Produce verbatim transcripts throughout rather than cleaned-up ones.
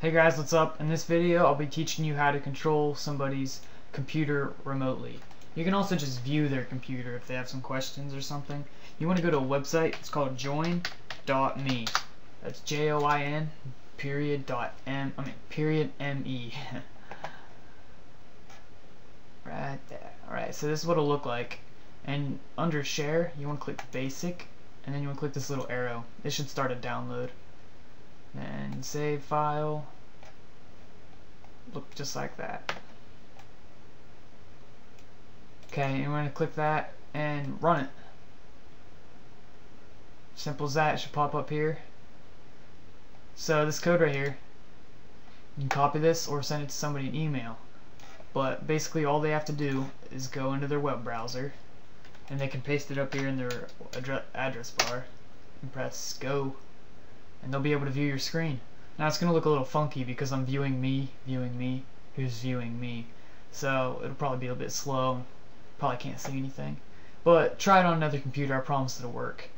Hey guys, what's up? In this video I'll be teaching you how to control somebody's computer remotely. You can also just view their computer if they have some questions or something. You want to go to a website. It's called Join dot me. That's J O I N period dot M I mean period M E. Right there. Alright, so this is what it'll look like. And under share you want to click basic, and then you want to click this little arrow. It should start a download. And save file. Look just like that. Okay, and we're gonna click that and run it. Simple as that. It should pop up here. So this code right here, you can copy this or send it to somebody an email. But basically all they have to do is go into their web browser, and they can paste it up here in their address bar and press go. And they'll be able to view your screen. Now it's gonna look a little funky because I'm viewing me, viewing me, who's viewing me. So it'll probably be a bit slow, probably can't see anything. But try it on another computer, I promise it'll work.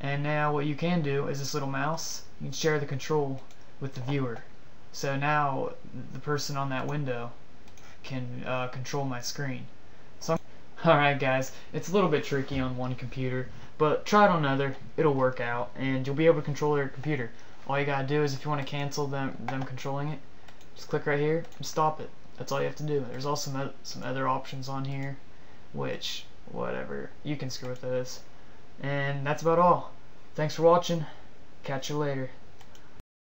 And now what you can do is this little mouse, you can share the control with the viewer. So now the person on that window can uh, control my screen. So alright guys, it's a little bit tricky on one computer, but try it on another, it'll work out, and you'll be able to control your computer. All you gotta do is if you want to cancel them, them controlling it, just click right here and stop it. That's all you have to do. There's also some other options on here, which, whatever, you can screw with those. And that's about all. Thanks for watching. Catch you later.